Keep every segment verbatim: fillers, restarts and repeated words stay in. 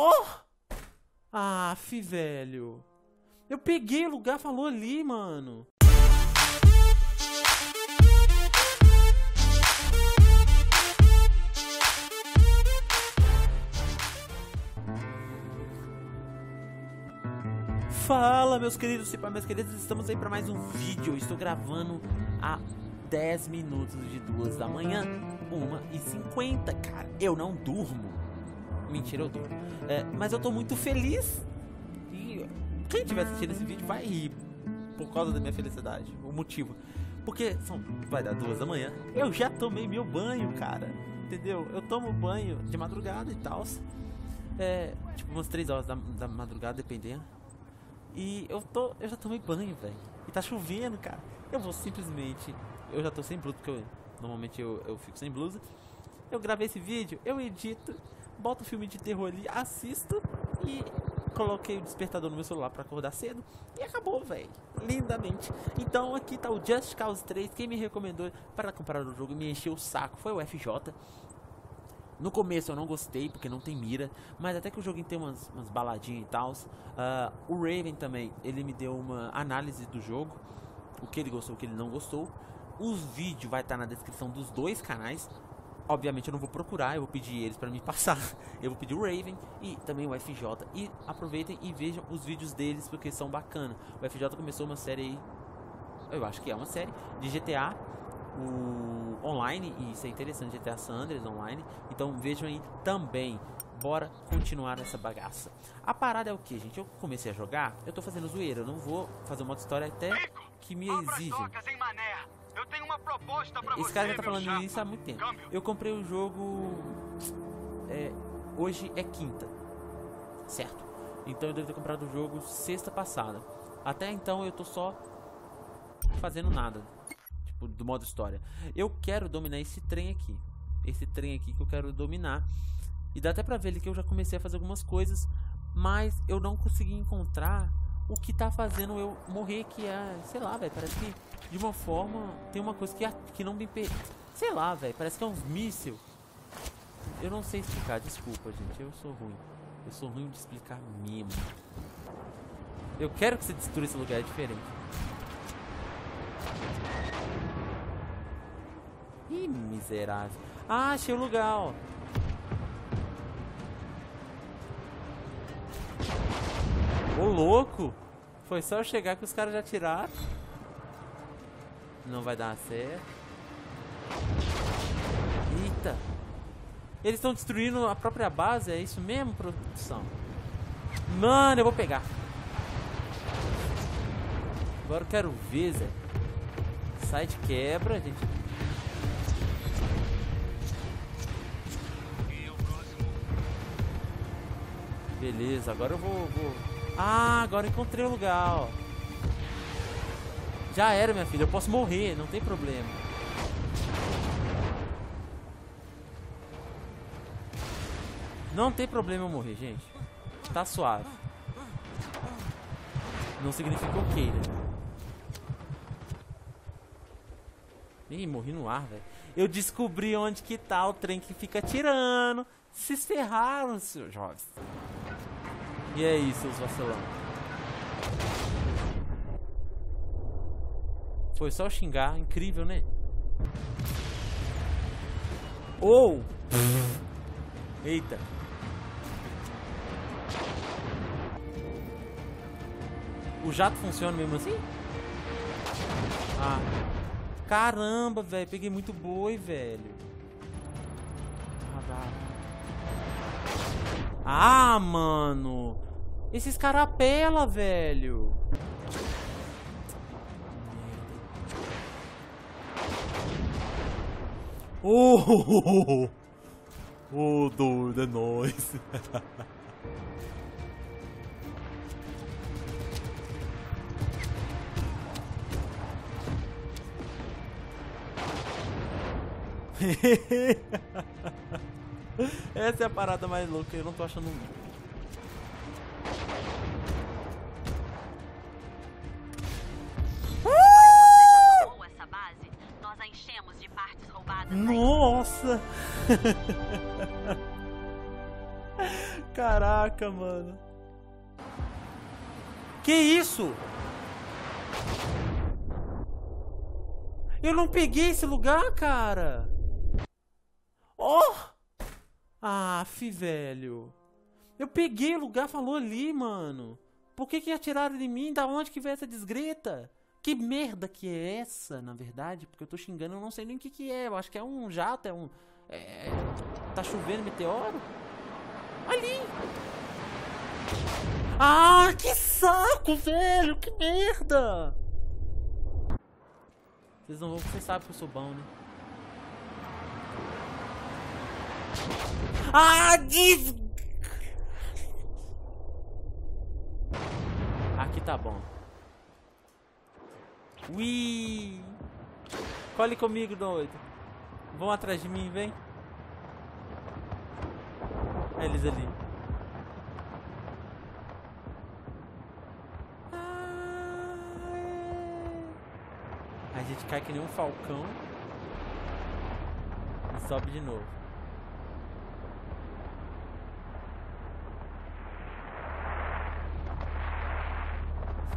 Ó! Oh! Ah, fi, velho. Eu peguei o lugar, falou ali, mano. Fala, meus queridos e minhas queridas, estamos aí para mais um vídeo. Estou gravando há dez minutos de duas da manhã, uma e cinquenta, cara. Eu não durmo. Mentira, eu durmo. É, mas eu tô muito feliz. E quem estiver assistindo esse vídeo vai rir por causa da minha felicidade. O motivo. Porque são, vai dar duas da manhã. Eu já tomei meu banho, cara. Entendeu? Eu tomo banho de madrugada e tal. É, tipo umas três horas da, da madrugada, dependendo. E eu tô, eu já tomei banho, velho. E tá chovendo, cara. Eu vou simplesmente... Eu já tô sem blusa, porque eu, normalmente eu, eu fico sem blusa. Eu gravei esse vídeo, eu edito, boto um filme de terror ali, assisto. E coloquei o despertador no meu celular pra acordar cedo. E acabou, velho. Lindamente. Então aqui tá o Just Cause três. Quem me recomendou para comprar o jogo e me encheu o saco foi o F J. No começo eu não gostei, porque não tem mira, mas até que o jogo tem umas, umas baladinhas e tal. Uh, o Raven também, ele me deu uma análise do jogo, o que ele gostou, o que ele não gostou. Os vídeos vai estar na descrição dos dois canais. Obviamente eu não vou procurar, eu vou pedir eles para me passar. Eu vou pedir o Raven e também o F J. E aproveitem e vejam os vídeos deles, porque são bacanas. O F J começou uma série aí, eu acho que é uma série, de G T A. O online, e isso é interessante, G T A San Andreas online. Então vejam aí também. Bora continuar nessa bagaça. A parada é o que, gente? Eu comecei a jogar, eu tô fazendo zoeira, eu não vou fazer uma história até Rico, que me exige. Eu tenho uma proposta pra esse cara você, já tá falando isso há muito tempo. Câmbio. Eu comprei o jogo é, hoje é quinta, certo? Então eu devo ter comprado o jogo sexta passada. Até então eu tô só fazendo nada do modo história. Eu quero dominar esse trem aqui. Esse trem aqui que eu quero dominar. E dá até pra ver ali que eu já comecei a fazer algumas coisas, mas eu não consegui encontrar o que tá fazendo eu morrer, que é, sei lá, velho, parece que de uma forma tem uma coisa que, que não me per... Sei lá, velho, parece que é uns míssil. Eu não sei explicar, desculpa, gente, eu sou ruim. Eu sou ruim de explicar mesmo. Eu quero que você destrua esse lugar, é diferente. Ih, miserável. Ah, achei o lugar, ó. Ô, louco. Foi só eu chegar que os caras já tiraram. Não vai dar certo. Eita. Eles estão destruindo a própria base, é isso mesmo, produção? Mano, eu vou pegar. Agora eu quero ver, Zé. Sai de quebra, gente. Beleza, agora eu vou, vou... Ah, agora encontrei o lugar, ó. Já era, minha filha. Eu posso morrer, não tem problema. Não tem problema eu morrer, gente. Tá suave. Não significa eu queira. Ih, morri no ar, velho. Eu descobri onde que tá o trem que fica atirando. Se ferraram, seus jovens. E é isso, seus vacilão. Foi só xingar, incrível, né? Ou! Oh. Eita! O jato funciona mesmo assim? Ah! Caramba, velho! Peguei muito boi, velho! Ah, mano! Esses carapela, velho. Oh, oh, oh, oh, doido, é nóis. Essa é a parada mais louca, eu não tô achando muito. Caraca, mano. Que isso? Eu não peguei esse lugar, cara. Oh! Ah, fi, velho. Eu peguei o lugar, falou ali, mano. Por que que atiraram em mim? Da onde que veio essa desgreta? Que merda que é essa, na verdade? Porque eu tô xingando, eu não sei nem o que que é. Eu acho que é um jato, é um... É... Tá chovendo meteoro? Ali! Ah, que saco, velho! Que merda! Vocês não vão... Vocês sabem que eu sou bom, né? Ah, des... Aqui tá bom. Ui! Colhe comigo, doido. Vão atrás de mim, vem. É eles ali. A gente cai que nem um falcão. E sobe de novo.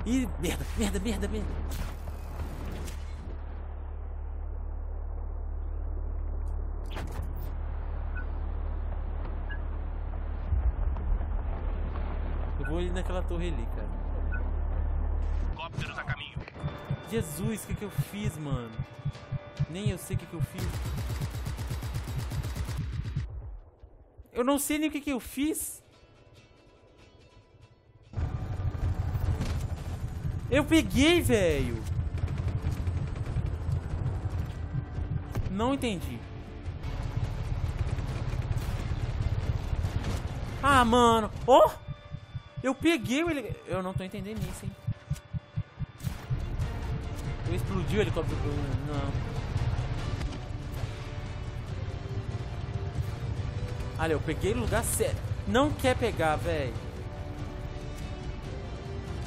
Ih, merda, merda, merda, merda. Eu vou ali naquela torre ali, cara. Helicópteros a caminho. Jesus, o que que eu fiz, mano? Nem eu sei o que que eu fiz. Eu não sei nem o que que eu fiz. Eu peguei, velho. Não entendi. Ah, mano. Oh! Eu peguei o helicóptero. Eu não tô entendendo isso, hein. Eu explodi o helicóptero. Não. Olha, eu peguei no lugar certo. Não quer pegar, velho.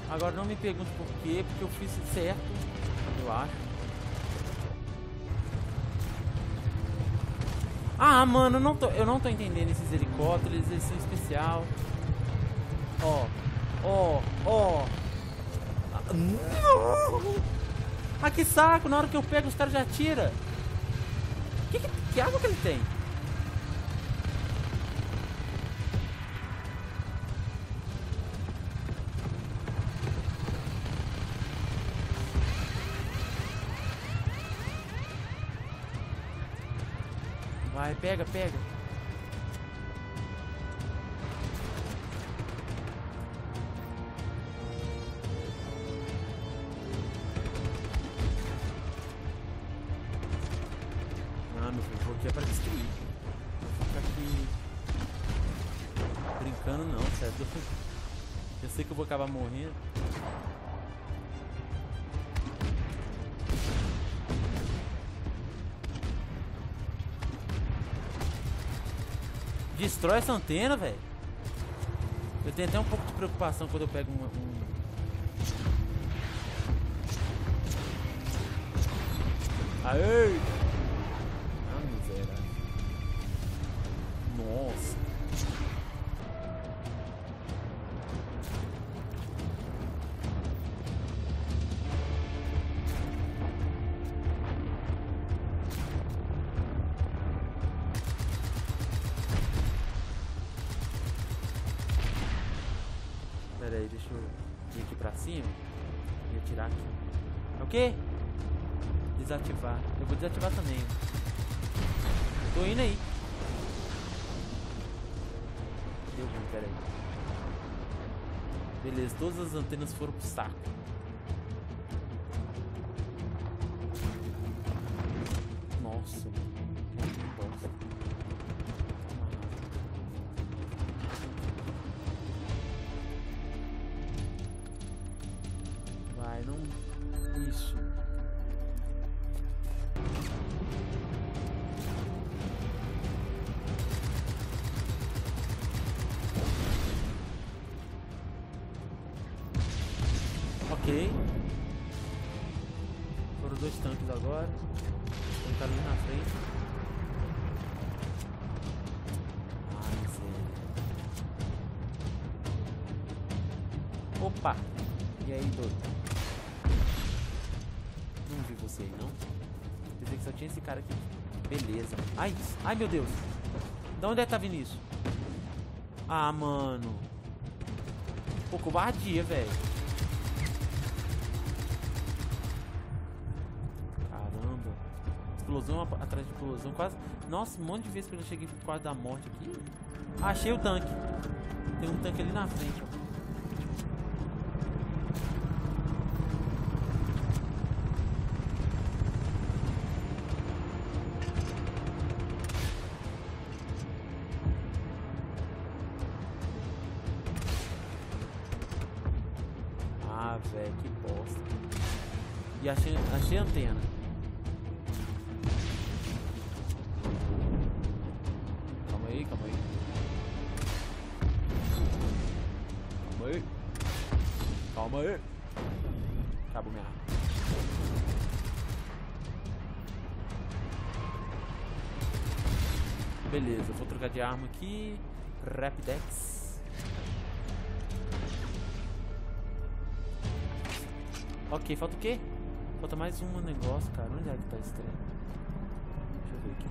Agora não me pergunte por quê, porque eu fiz certo, eu acho. Ah, mano, eu não tô, eu não tô entendendo esses helicópteros, eles são especial. Ó, ó, ó. Ah, que saco, na hora que eu pego os caras já atiram. Que, que, que arma que ele tem? Vai, pega, pega. Ah, meu filho, vou aqui é pra destruir. Não vou ficar aqui brincando não, certo? Eu sei que eu vou acabar morrendo. Destrói essa antena, velho. Eu tenho até um pouco de preocupação quando eu pego um... um... Aê! Ah, miséria. Nossa. Pera aí, deixa eu vir aqui pra cima e atirar aqui. É o quê? Desativar. Eu vou desativar também. Tô indo aí. Deu ruim, pera aí. Beleza, todas as antenas foram pro saco. Nossa, não... Isso. Ok. Foram dois tanques agora. Ele tá ali na frente. Ah, Opa! E aí, doido? Não vi você aí, não? Pensei que só tinha esse cara aqui. Beleza. Ai, ai, meu Deus. De onde é que tá vindo isso? Ah, mano. Pô, covardia, velho. Caramba. Explosão atrás de explosão. Quase... Nossa, um monte de vezes que eu já cheguei por causa da morte aqui. Achei o tanque. Tem um tanque ali na frente, ó. Ah, velho, que bosta. E achei, achei a antena. Calma aí, calma aí. Calma aí. Calma aí. Acabou minha arma. Beleza, eu vou trocar de arma aqui. Rapidex. Ok, falta o quê? Falta mais um negócio, cara. Onde é que tá esse trem? Deixa eu ver aqui.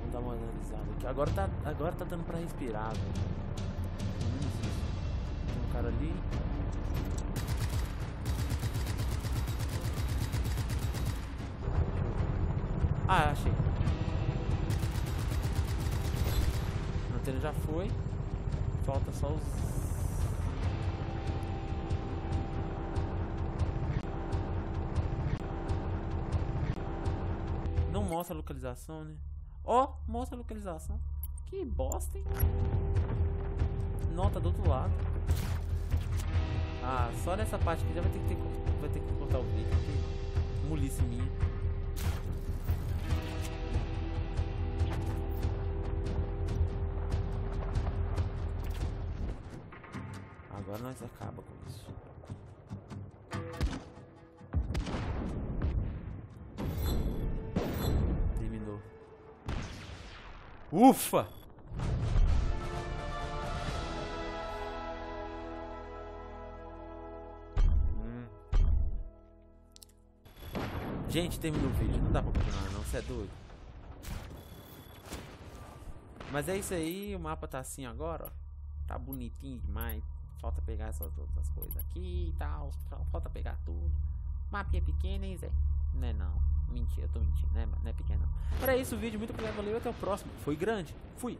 Vamos dar uma analisada aqui. Agora tá, agora tá dando pra respirar, velho. Tem um cara ali. Ah, achei. A antena já foi. Falta só os... Mostra a localização, né? Ó, oh, mostra a localização. Que bosta, hein? Não, tá do outro lado. Ah, só nessa parte aqui já vai ter que, ter, vai ter que cortar o vídeo. Mulice minha. Agora nós acaba com isso. Ufa! Hum. Gente, terminou o vídeo. Não dá pra continuar, não. Você é doido. Mas é isso aí. O mapa tá assim agora, ó. Tá bonitinho demais. Falta pegar essas outras coisas aqui e tal. Falta pegar tudo. O mapa é pequeno, hein, Zé? Não é não. Mentira, eu tô mentindo, né? Não é pequeno não. Era isso o vídeo, muito obrigado, valeu, até o próximo. Foi grande, fui!